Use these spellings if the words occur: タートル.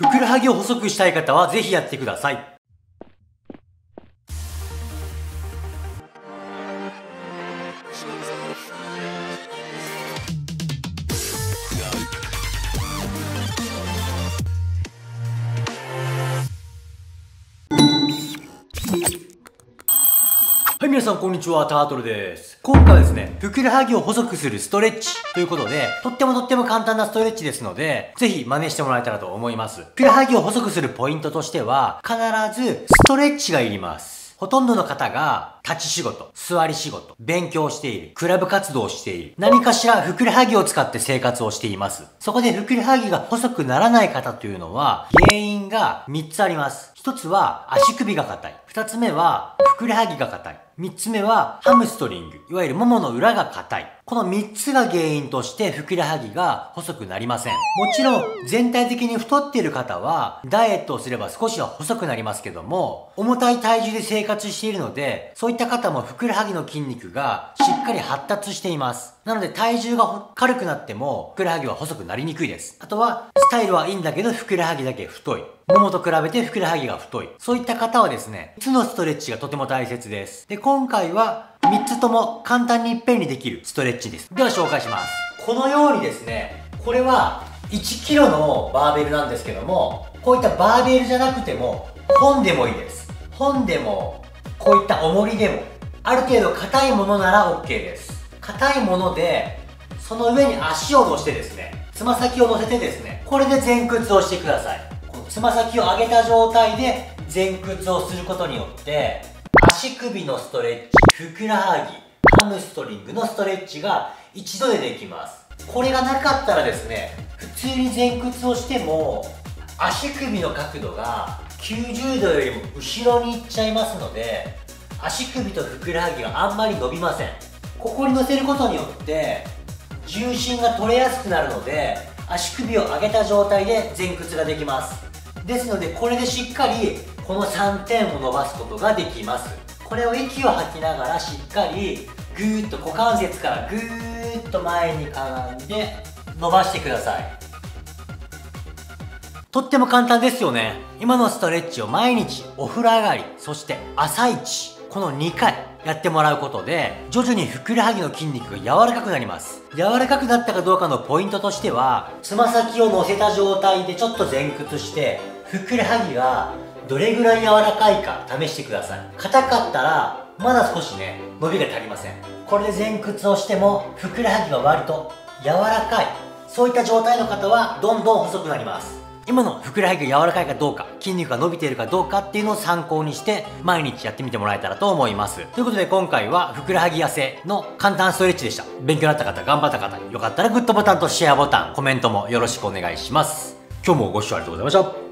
ふくらはぎを細くしたい方はぜひやってください。はい、皆さんこんにちは、タートルです。今回はですね、ふくらはぎを細くするストレッチということで、とっても簡単なストレッチですので、ぜひ真似してもらえたらと思います。ふくらはぎを細くするポイントとしては、必ずストレッチがいります。ほとんどの方が、立ち仕事、座り仕事、勉強している、クラブ活動をしている、何かしらふくらはぎを使って生活をしています。そこでふくらはぎが細くならない方というのは、原因が3つあります。1つは足首が硬い。2つ目はふくらはぎが硬い。3つ目はハムストリング、いわゆるももの裏が硬い。この3つが原因としてふくらはぎが細くなりません。もちろん全体的に太っている方はダイエットをすれば少しは細くなりますけども、重たい体重で生活しているので、そういった方もふくらはぎの筋肉がしっかり発達しています。なので体重が軽くなってもふくらはぎは細くなりにくいです。あとはスタイルはいいんだけどふくらはぎだけ太い。ももと比べてふくらはぎが太い。そういった方はですね、3つのストレッチがとても大切です。で、今回は3つとも簡単にいっぺんにできるストレッチです。では紹介します。このようにですね、これは1キロのバーベルなんですけども、こういったバーベルじゃなくても、本でもいいです。本でも、こういった重りでも、ある程度硬いものなら OK です。硬いもので、その上に足を乗せてですね、つま先を乗せてですね、これで前屈をしてください。つま先を上げた状態で前屈をすることによって、足首のストレッチ、ふくらはぎ、ハムストリングのストレッチが一度でできます。これがなかったらですね、普通に前屈をしても、足首の角度が90度よりも後ろに行っちゃいますので、足首とふくらはぎがあんまり伸びません。ここに乗せることによって、重心が取れやすくなるので、足首を上げた状態で前屈ができます。ですので、これでしっかりこの3点を伸ばすことができます。これを息を吐きながらしっかりぐーっと股関節からぐーっと前にかんで伸ばしてください。とっても簡単ですよね。今のストレッチを毎日お風呂上がり、そして朝一、この2回やってもらうことで、徐々にふくらはぎの筋肉が柔らかくなります。柔らかくなったかどうかのポイントとしては、つま先を乗せた状態でちょっと前屈して、ふくらはぎがどれぐらい柔らかいか試してください。硬かったらまだ少しね、伸びが足りません。これで前屈をしてもふくらはぎが割と柔らかい、そういった状態の方はどんどん細くなります。今のふくらはぎが柔らかいかどうか、筋肉が伸びているかどうかっていうのを参考にして毎日やってみてもらえたらと思います。ということで、今回はふくらはぎ痩せの簡単ストレッチでした。勉強になった方、頑張った方、よかったらグッドボタンとシェアボタン、コメントもよろしくお願いします。今日もご視聴ありがとうございました。